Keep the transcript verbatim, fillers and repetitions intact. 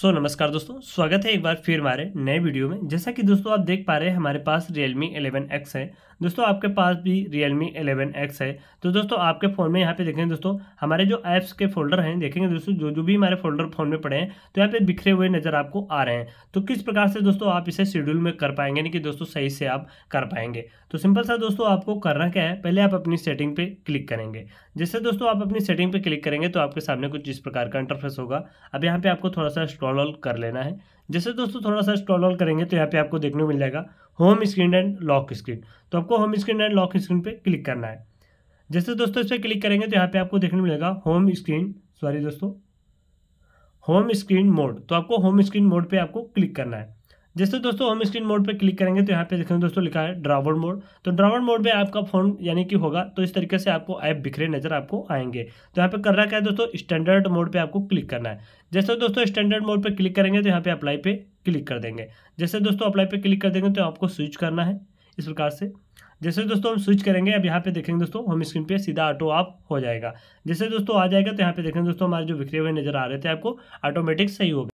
सो so, नमस्कार दोस्तों, स्वागत है एक बार फिर हमारे नए वीडियो में। जैसा कि दोस्तों आप देख पा रहे हैं हमारे पास Realme इलेवन एक्स है। दोस्तों आपके पास भी Realme इलेवन एक्स है तो दोस्तों आपके फ़ोन में यहाँ पे देखेंगे दोस्तों हमारे जो ऐप्स के फोल्डर हैं, देखेंगे दोस्तों जो जो भी हमारे फोल्डर फ़ोन में पड़े हैं तो यहाँ पे बिखरे हुए नज़र आपको आ रहे हैं। तो किस प्रकार से दोस्तों आप इसे शेड्यूल में कर पाएंगे, यानी कि दोस्तों सही से आप कर पाएंगे। तो सिंपल सा दोस्तों आपको करना क्या है, पहले आप अपनी सेटिंग पर क्लिक करेंगे। जैसे दोस्तों आप अपनी सेटिंग पर क्लिक करेंगे तो आपके सामने कुछ इस प्रकार का इंटरफेस होगा। अब यहाँ पर आपको थोड़ा सा स्क्रॉल कर लेना है। जैसे दोस्तों थोड़ा सा स्क्रॉल करेंगे तो यहाँ पे आपको देखने को मिल जाएगा home screen and lock screen. तो आपको home screen and lock screen पे क्लिक करना है। जैसे दोस्तों इस पर क्लिक करेंगे तो यहाँ पे आपको देखने को मिलेगा होम स्क्रीन सॉरी दोस्तों होम स्क्रीन मोड। तो आपको होम स्क्रीन मोड पे आपको क्लिक करना है। जैसे दोस्तों होम स्क्रीन मोड पे क्लिक करेंगे तो यहाँ पे देखेंगे दोस्तों लिखा है ड्रावर मोड। तो ड्रावर मोड में आपका फोन यानी कि होगा। तो इस तरीके से आपको ऐप बिखरे नजर आपको आएंगे। तो यहाँ पे करना क्या है दोस्तों, स्टैंडर्ड मोड पे आपको क्लिक करना है। जैसे दोस्तों स्टैंडर्ड मोड पे क्लिक करेंगे तो यहाँ पे अप्लाई पे क्लिक कर देंगे। जैसे दोस्तों अप्लाई पे क्लिक कर देंगे तो आपको स्विच करना है इस प्रकार से। जैसे दोस्तों हम स्विच करेंगे, अब यहाँ पे देखेंगे दोस्तों होम स्क्रीन पे सीधा ऑटो ऑफ हो जाएगा। जैसे दोस्तों आ जाएगा तो यहाँ पे देखेंगे दोस्तों हमारे जो बिखरे हुए नजर आ रहे थे आपको ऑटोमेटिक सही हो गए।